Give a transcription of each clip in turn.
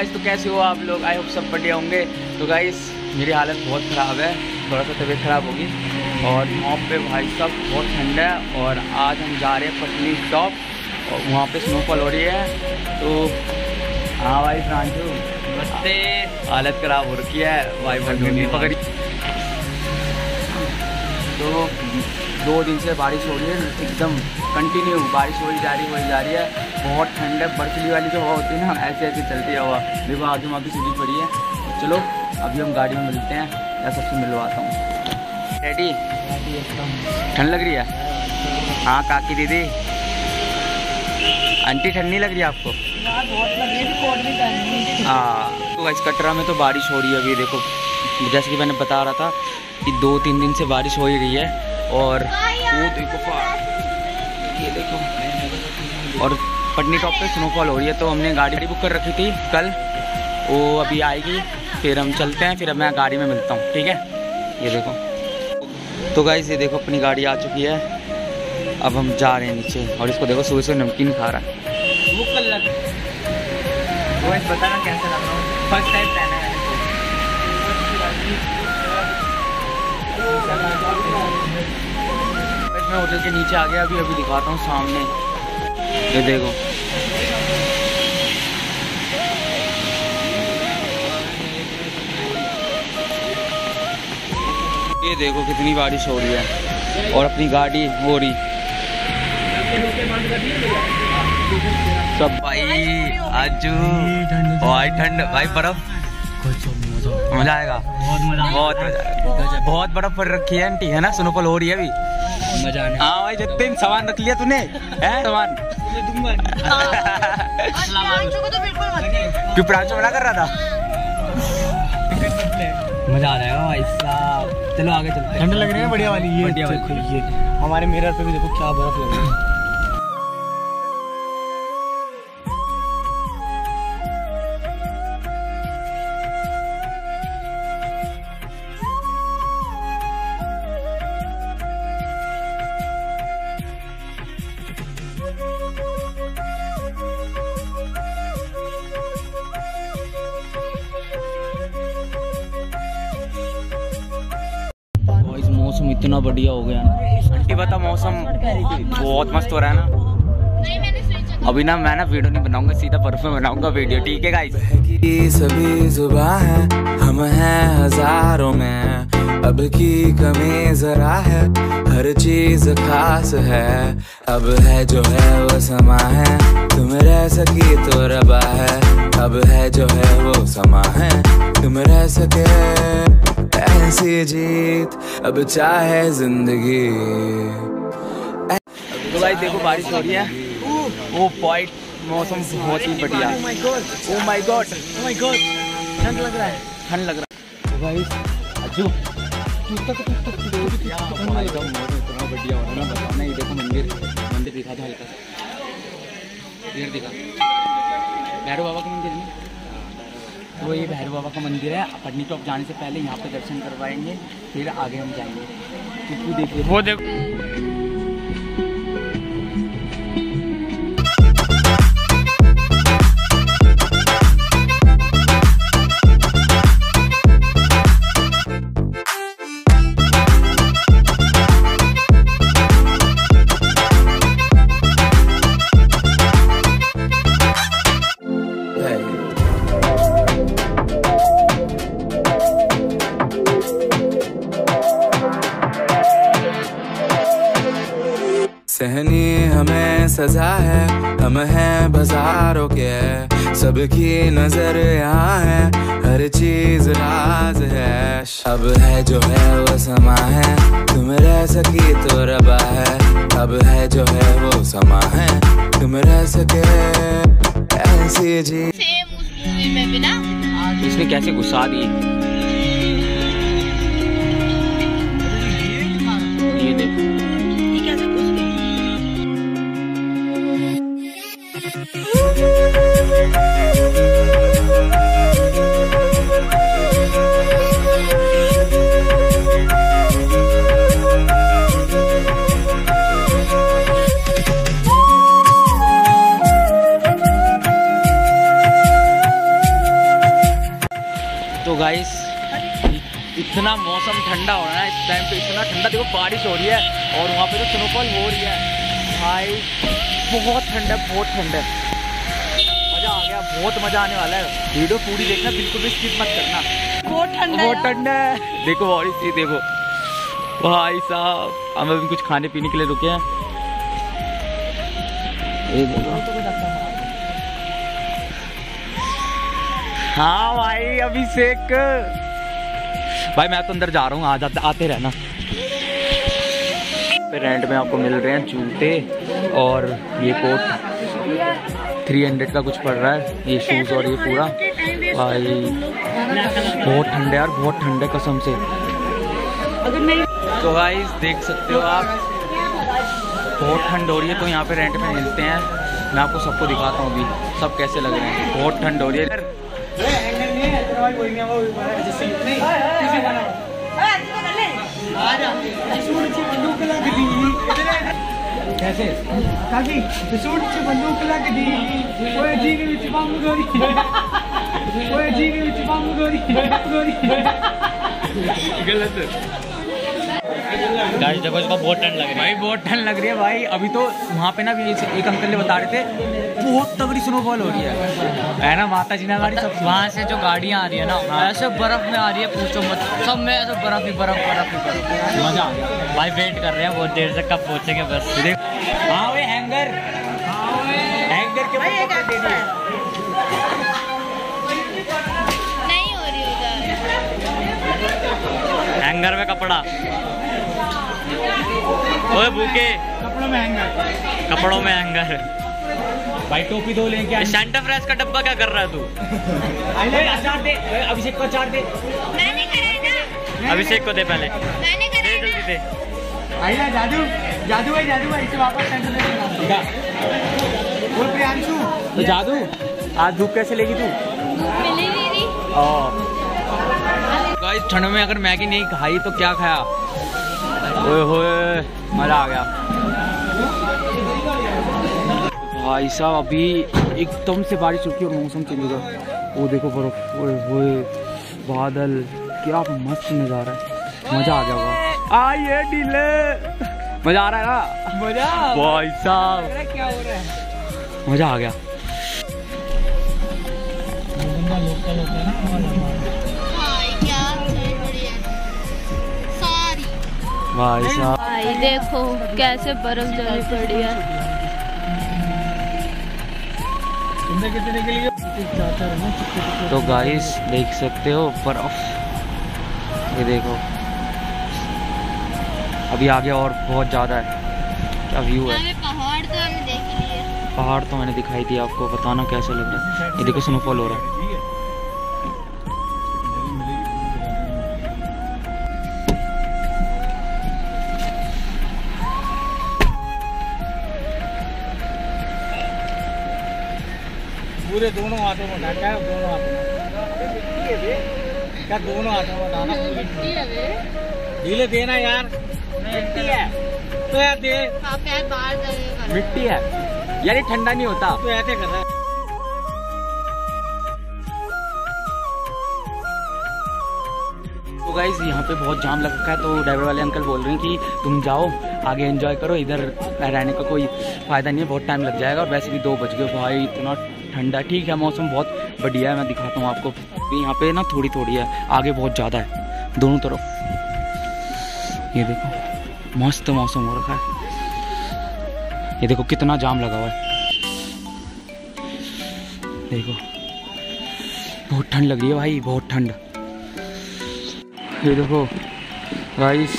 Guys, तो कैसे हो आप लोग? आई होप सब बढ़िया होंगे। तो गाइस मेरी हालत बहुत ख़राब है, थोड़ा सा तबीयत ख़राब होगी और वहाँ पे भाई साहब बहुत ठंडा है। और आज हम जा रहे हैं पटनीटॉप और वहाँ पे स्नोफॉल हो रही है। तो हाँ भाई प्रांशु, नमस्ते। हालत ख़राब हो रखी है भाई, बंदी पकड़ी। तो 2 दिन से बारिश हो रही है, एकदम कंटिन्यू बारिश हो ही जा रही है। बहुत ठंड है, बर्फीली वाली जो हवा होती है ना, ऐसे ऐसे चलती हवा। देखो आगे वहाँ की सीढ़ी पड़ी है। चलो अभी हम गाड़ी में मिलते हैं, मैं सबसे मिलवाता हूँ। रेडी? ठंड लग रही है? हाँ काकी दीदी आंटी, ठंड नहीं लग रही आपको? हाँ। तो इस कटरा में तो बारिश हो रही है अभी। देखो जैसे कि मैंने बता रहा था कि 2-3 दिन से बारिश हो ही रही है। और वो देखो ये देखो, और पटनीटॉप पे स्नोफॉल हो रही है। तो हमने गाड़ी बुक कर रखी थी कल, वो अभी आएगी, फिर हम चलते हैं, फिर मैं गाड़ी में मिलता हूँ, ठीक है? ये देखो। तो गाइस ये देखो अपनी गाड़ी आ चुकी है, अब हम जा रहे हैं नीचे। और इसको देखो सुबह से नमकीन खा रहा है। बताना कैसा लग रहा है, फर्स्ट टाइम पहना है। मैं होटल के नीचे आ गया, अभी अभी दिखाता हूँ सामने। ये देखो कितनी बारिश हो रही है। और अपनी गाड़ी हो रही सब भाई आजू, भाई ठंड, भाई बर्फ, मजा आएगा, बहुत मजा आएगा। बहुत बर्फ पड़ रखी है आंटी, है ना? स्नोफॉल हो रही है अभी। हाँ भाई जतिन, सामान रख लिया तूने? है सामान क्यों प्रांशु मना कर रहा था? मजा आ रहा है भाई साहब। चलो आगे चलते हैं। ठंड लग रही है बढ़िया वाली, ये हमारे मेरठ पे भी देखो क्या बर्फ लग रही है। मौसम इतना बढ़िया हो गया ना आंटी, बता मौसम बहुत मस्त हो रहा है ना। अभी ना मैं ना वीडियो नहीं बनाऊंगा, सीधा बर्फ में बनाऊंगा वीडियो, ठीक है गाइस? सभी जुबा है, हम हैं हजारों में, अब की कमी जरा है, हर चीज खास है, अब है जो है वो समा है, तुम रह सकी तो रबा है, अब है जो है वो समा है, तुम रह सके ऐसी जीत, अब चाहे जिंदगी। तो भाई देखो बारिश हो रही है, वो पॉइंट मौसम बहुत ही बढ़िया। Oh my God, oh my God, ठंड लग रहा है, ठंड लग रहा है। अजू इतना बढ़िया हो रहा है ना, ये देखो मंदिर, मंदिर दिखा था हल्का सा, ये दिखा भैरू बाबा का मंदिर है। तो ये भैरू बाबा का मंदिर है, पटनीटॉप जाने से पहले यहाँ पे दर्शन करवाएंगे, फिर आगे हम जाएंगे। तो देखिए वो देखो हमें सजा है, हम हैं बाजारों के, सबकी नजर यहाँ है, हर चीज राज है, अब है जो है वो समा है, तुम रह सकी तो रबा है, अब है जो है वो समा है, तुम रह सके ऐसी जी। इसने कैसे गुस्सा दी, ये देखो तो गाइस इतना मौसम ठंडा हो रहा है इस टाइम पे, इतना ठंडा, देखो बारिश हो रही है और वहाँ पे तो स्नोफॉल हो रही है भाई, बहुत ठंड है, मज़ा आ गया, बहुत मज़ा आने वाला है। वीडियो पूरी देखना, बिल्कुल भी स्किप मत करना, बहुत ठंडा है। देखो बारिश थी, देखो भाई साहब, हम अभी कुछ खाने पीने के लिए रुके हैं। हाँ भाई अभिषेक भाई, मैं तो अंदर जा रहा हूँ, आते रहना। रेंट में आपको मिल रहे हैं जूते और ये कोट 300 का कुछ पड़ रहा है, ये शूज और ये पूरा। भाई बहुत ठंडा यार, बहुत ठंडा कसम से। तो भाई देख सकते हो आप, बहुत ठंड हो रही है, तो यहाँ पे रेंट में मिलते हैं। मैं आपको सबको दिखाता हूँ अभी सब कैसे लग रहे हैं। बहुत ठंड हो रही है। बहुत ठंड लग रही है भाई, बहुत ठंड लग रही है भाई। अभी तो वहाँ पे ना एक अंकल ने बता रहे थे बहुत तगड़ी स्नोफॉल हो रही है ना, माता जी ने हमारी सब। वहाँ से जो गाड़ियाँ आ रही है ना ऐसे बर्फ में आ रही है, पूछो मत, सब में ऐसे बर्फ ही बर्फ। मजा आ गया भाई, वेट कर रहे हैं बहुत देर से, कब पहुँचेंगे बस। हाँ भाई हैंगर के हैंगर में कपड़ा, ओए भूखे कपड़ों में हैंगर। भाई टोपी दो लेके, सेंटा फ्रेश का डब्बा क्या कर रहा है तू? अचार दे अभिषेक को, अचार दे, मैंने करा ना, अभिषेक को दे पहले, मैंने करा ना, जल्दी दे। आइला जादू भाई इसे वापस सेंटर में लगा बोल प्रियांशु। तो जादू आज धूप कैसे लेगी तू? मिली दीदी ओ गाइस, ठंड में अगर मैगी नहीं खाई तो क्या खाया? ओए होए मजा आ गया भाई साहब। अभी एकदम से बारिश रुकी और मौसम चेंज हो गया। वो देखो बर्फ, ओए होए बादल, क्या मस्त नजारा है, मजा आ गया होगा। आइए डीले, मजा आ रहा है ना? मजा भाई साहब, क्या हो रहा है, मजा आ गया। भाई देखो कैसे बर्फ जमी पड़ी है। तो गाइस देख सकते हो बर्फ, ये देखो अभी आगे और बहुत ज्यादा है, क्या व्यू है। पहाड़ तो मैंने दिखाई दिया आपको, बताना कैसा लग रहा है। ये देखो स्नोफॉल हो रहा है। दोनों हाथों में ढीले देना यार, मिट्टी है तो यार दे, मिट्टी है यार, ये ठंडा नहीं होता तो ऐसे कर रहा है। तो गाइस यहाँ पे बहुत जाम लग रखा है, तो ड्राइवर वाले अंकल बोल रहे हैं कि तुम जाओ आगे एंजॉय करो, इधर रहने का कोई फायदा नहीं है, बहुत टाइम लग जाएगा। और वैसे भी 2 बज गए भाई, इतना ठंडा। ठीक है मौसम बहुत बढ़िया है, मैं दिखाता हूँ आपको। यहाँ पे ना थोड़ी है, आगे बहुत ज़्यादा है दोनों तरफ। ये देखो मस्त मौसम हो रखा है, ये देखो कितना जाम लगा हुआ है, देखो बहुत ठंड लग रही है भाई, बहुत ठंड। ये देखो गाइस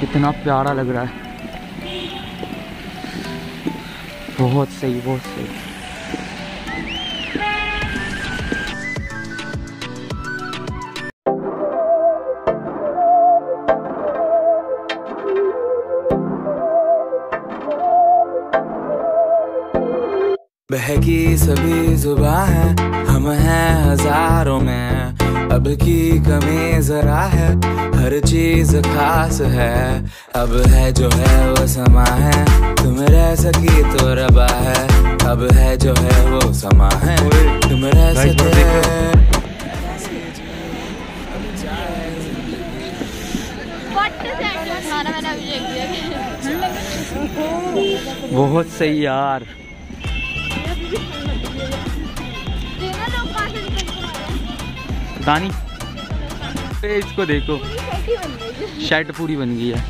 कितना प्यारा लग रहा है, बहुत सही, बहुत सही। बहकी सभी जुबां है, हम हैं हजारों में, अब की कमी जरा है, हर चीज खास है, अब है जो है वो समा है, तुम रह सकी तो रबा है, अब है जो है वो समा है, तुम रह सके। बहुत सही यार। दानी इसको देखो, शर्ट पूरी बन गई है,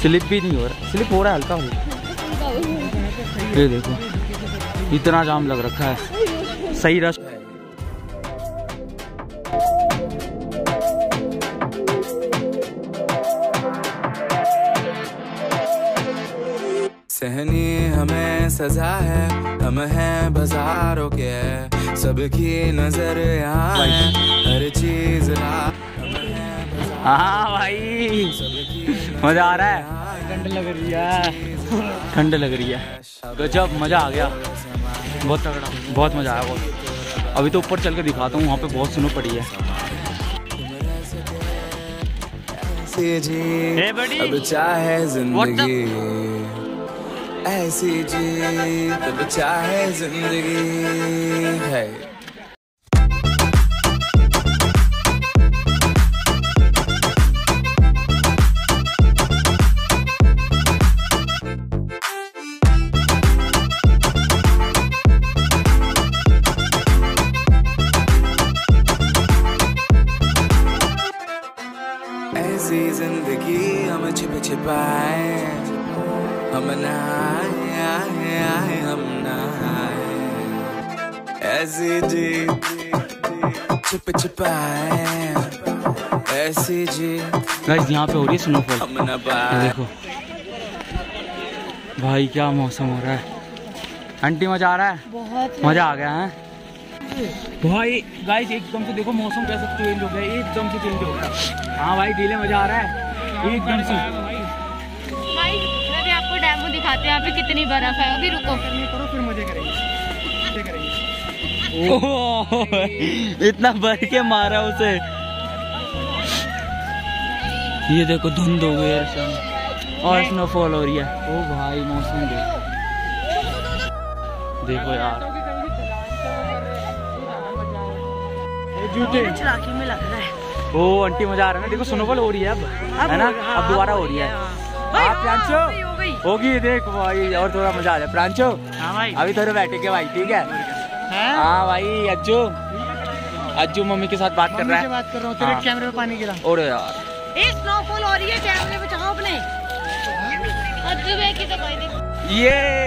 स्लिप भी नहीं हो रहा, स्लिप हो रहा है हल्का हो। ये देखो इतना जाम लग रखा है, सही रश। सहनी हमें सजा है, हम हैं बाजारों के, सबकी नजर यहाँ है, हर चीज भाई। मजा आ रहा है, ठंड लग रही है, ठंड लग रही है, गजब मजा आ गया, बहुत तगड़ा, बहुत मजा आया बहुत। अभी तो ऊपर चल के दिखाता हूँ, वहाँ पे बहुत सुनो पड़ी है। अब चाहे जिंदगी ऐसी जी, तब चाहे जिंदगी है। ऐसी जिंदगी हम छिप छिपाए, हम नहाए आए आए हम नहाए, ऐसी जी छिप छिपाए, ऐसी जी। गाइस यहाँ पे हो रही है स्नोफॉल, देखो भाई क्या मौसम हो रहा है। आंटी मजा आ रहा है, बहुत मजा आ गया है भाई। गाइस एकदम से देखो मौसम कैसा चेंज हो गया, एकदम से चेंज हो गया। हाँ भाई डीले मजा आ रहा है एकदम से। दिखाते हैं पे कितनी बर्फ है, अभी रुको करो फिर मजे करेंगे। ओह इतना भर के मारा उसे। ये देखो धुंध हो गई है और स्नोफॉल हो रही है। ओ भाई मौसम देखो यार, जूते चलाकी में लग रहा है। ओ आंटी मजा आ रहा है ना, देखो स्नोफॉल हो रही है अब है ना, अब दोबारा हो रही है, होगी देख भाई। और थोड़ा मजा आ जाए प्रांचो। हाँ भाई अभी थोड़ा बैठे के भाई, ठीक है। हाँ भाई अज्जू, अज्जू मम्मी के साथ बात कर रहा है, बात कर रहा हूँ तेरे कैमरे में पानी गिरा। और यार ये स्नोफॉल हो रही है, कैमरे में बचाओ अपने अज्जू भाई की। तो भाई देखो ये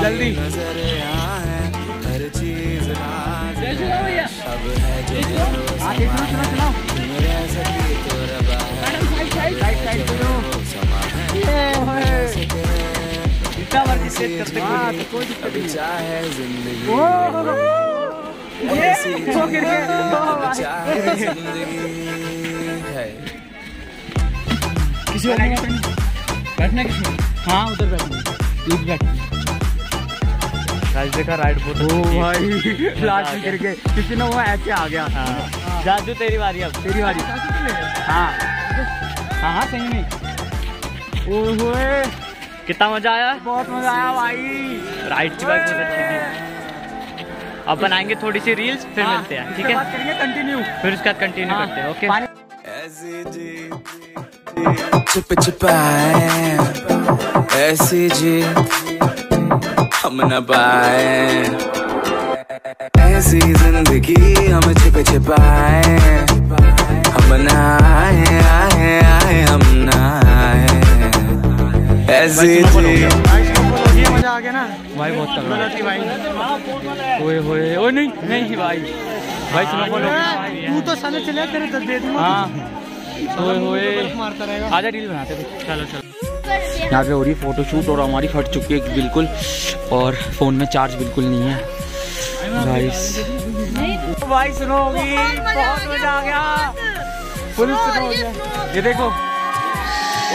जल्दी बैठना किसी। हाँ उधर बैठना देखा राइड बोट। ओ भाई लास्ट में गिर गए, किसी ने वो ऐसे आ गया। हाँ जादू तेरी बारी, अब तेरी बारी। हाँ हाँ हाँ सही नहीं। ओहो कितना मजा आया, बहुत मजा आया भाई। राइड की बात बहुत अच्छी थी। अब बनाएंगे थोड़ी सी रील्स, फिर मिलते हैं, ठीक है, कंटिन्यू फिर उसका कंटिन्यू करते हैं। ओके छिप छिपाए ऐसी जी, हम न पाए ऐसी जिंदगी, हम छिप छिपाए, हम नहाए आए आए हम नहाए, ऐसी मजा आ गया ना भाई, बहुत तगड़ा भाई। ओए होए ओ नहीं नहीं भाई भाई तू तो साले चले तेरे दे दूंगा। हाँ ओए होए आजा रील बनाते थे, चलो चलो। यहाँ पे हो रही फोटोशूट और हमारी फट चुकी है बिल्कुल, और फोन में चार्ज बिल्कुल नहीं है। भाई सुनो होगी, बहुत मजा आ गया, फुल सुनो हो गया। ये देखो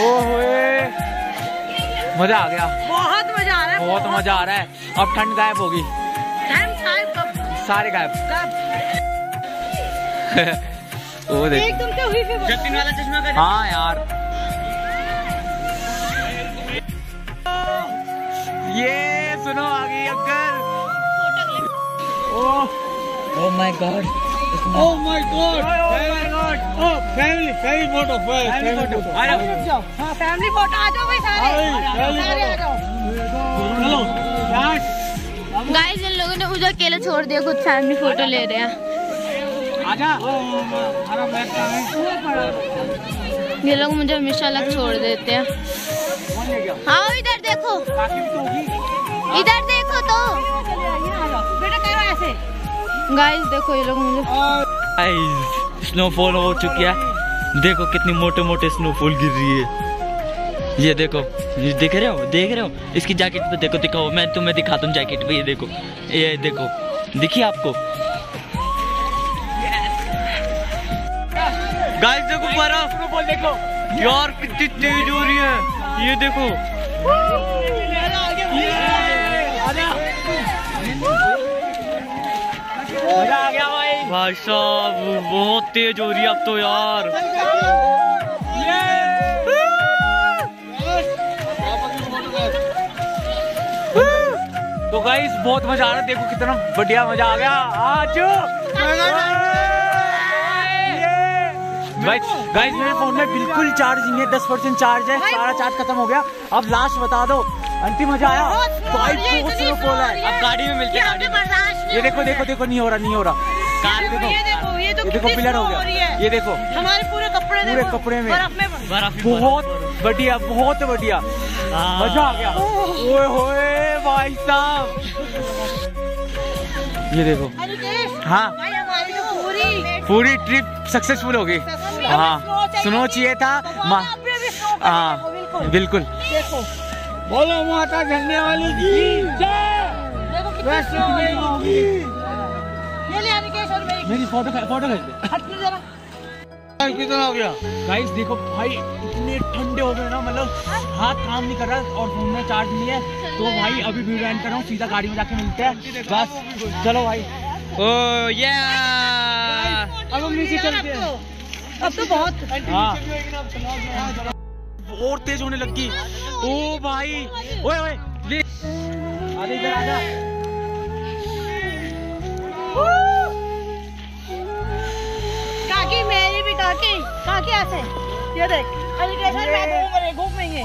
ओए मजा आ गया, बहुत मजा आ रहा है, बहुत मजा आ रहा है। अब ठंड गायब होगी, सारे गायब। वो देखो हाँ यार ये सुनो आगे अगर। ओ Oh my God! Oh my God! Oh my God! Oh family photo, family photo. आ जाओ, हाँ family photo आ जाओ भाई सारे आ जाओ। हेलो, guys इन लोगों ने मुझे अकेला छोड़ दिया, कुछ family photo ले रहे हैं। आजा, आजा बैठता है। ये लोग मुझे हमेशा अलग छोड़ देते हैं। हाँ इधर देखो, इधर देखो तो। बेटा करो ऐसे। गाइस देखो ये लोग मुझे। गाइस स्नोफॉल हो चुकी है, देखो कितनी मोटे मोटे स्नोफॉल गिर रही है। ये देखो, ये देख रहे हो, देख रहे हो इसकी जैकेट पे, देखो दिखाओ, मैं तुम्हें दिखाता हूँ जैकेट पे। ये देखो दिखिए आपको। गाइस देखो बर्फ, देखो यार कितनी तेज हो रही है। ये देखो आ गया भाई साहब, बहुत तेज हो रही है अब तो यार। तो गाइस बहुत मजा आ रहा है, देखो कितना बढ़िया मजा आ गया आज। गाइस मेरे फोन में बिल्कुल चार्ज नहीं है, 10% चार्ज है, सारा चार्ज खत्म हो गया। अब लास्ट बता दो अंतिम मजा आया। बहुत स्लो फॉल है, अब गाड़ी में मिलते हैं। ये देखो देखो देखो, नहीं हो रहा, नहीं हो रहा। कार देखो, ये देखो पिलर हो गया। ये देखो हमारे पूरे कपड़े, पूरे कपड़े में बहुत बढ़िया, बहुत बढ़िया मजा आ गया। ओए होए भाई साहब, ये देखो। हाँ पूरी ट्रिप सक्सेसफुल हो गई। हाँ स्नो चाहिए था। हाँ बिल्कुल, बोलो माता झंडे वाली की जय। मेरी फोटो खींच दे जरा। कितना हो गया गाइस, देखो भाई इतने ठंडे हो गए ना, मतलब हाथ काम नहीं कर रहा और फोन में चार्ज नहीं है। तो भाई अभी वीडियो एंड कर रहा हूँ, सीधा गाड़ी में जाके मिलते हैं बस। चलो भाई, ओ ये अब नीचे चलते हैं। अब तो बहुत और तेज होने लगी। ओ भाई ओए ओए आजा इधर आजा। काकी मेरी भी काकी, काकी ऐसे ये देख एलिगेशन में घूमेंगे।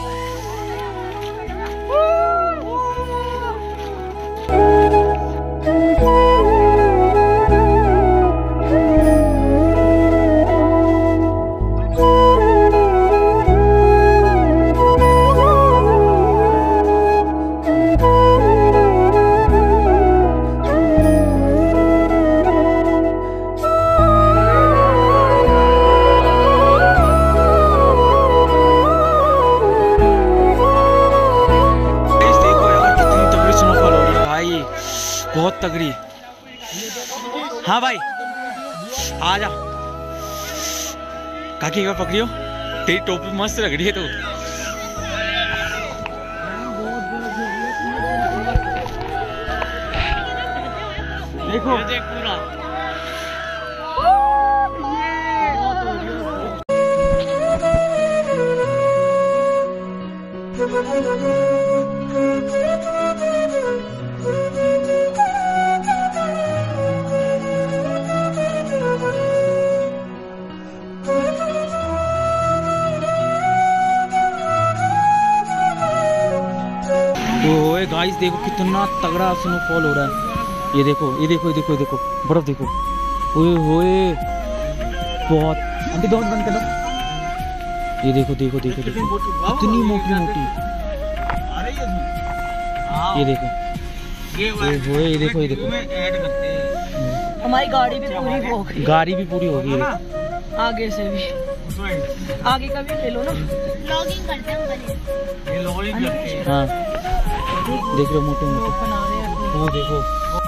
बहुत तगड़ी। हाँ भाई आजा, काकी का पकड़ियो, तेरी टोपी मस्त लग रही है। तो देखो देख पूरा। ओए गाइस देखो कितना तगड़ा स्नोफॉल हो रहा है। ये देखो ये देखो ये देखो ये देखो बर्फ देखो। ओए होए बहुत अंटी दौड़ बंद कर दो। ये देखो देखो देखो देखो इतनी मोटी मोटी। ये देखो ओए होए, ये देखो ये देखो। हमारी गाड़ी भी पूरी हो गई, गाड़ी भी पूरी हो गई। आगे से भी, आगे का भी ले लो ना। लॉगिंग करते हैं, ये लॉगिंग करते हैं। हाँ देख रहे हो मोटे मोटे, वो देखो